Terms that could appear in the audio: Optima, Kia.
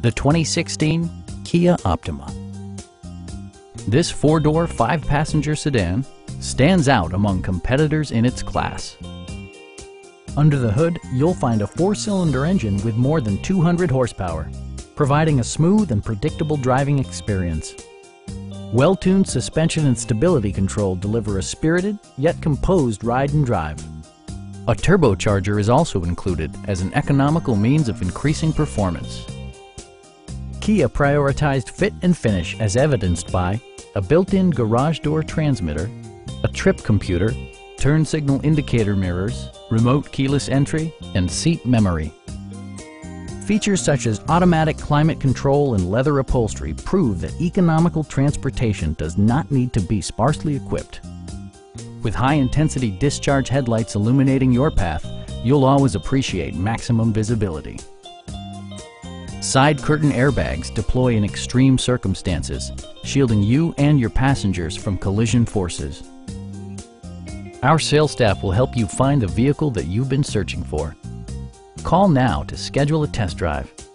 The 2016 Kia Optima. This four-door, five-passenger sedan stands out among competitors in its class. Under the hood, you'll find a four-cylinder engine with more than 200 horsepower, providing a smooth and predictable driving experience. Well-tuned suspension and stability control deliver a spirited yet composed ride and drive. A turbocharger is also included as an economical means of increasing performance. Kia prioritized fit and finish as evidenced by a built-in garage door transmitter, a trip computer, turn signal indicator mirrors, remote keyless entry, and seat memory. Features such as automatic climate control and leather upholstery prove that economical transportation does not need to be sparsely equipped. With high-intensity discharge headlights illuminating your path, you'll always appreciate maximum visibility. Side curtain airbags deploy in extreme circumstances, shielding you and your passengers from collision forces. Our sales staff will help you find the vehicle that you've been searching for. Call now to schedule a test drive.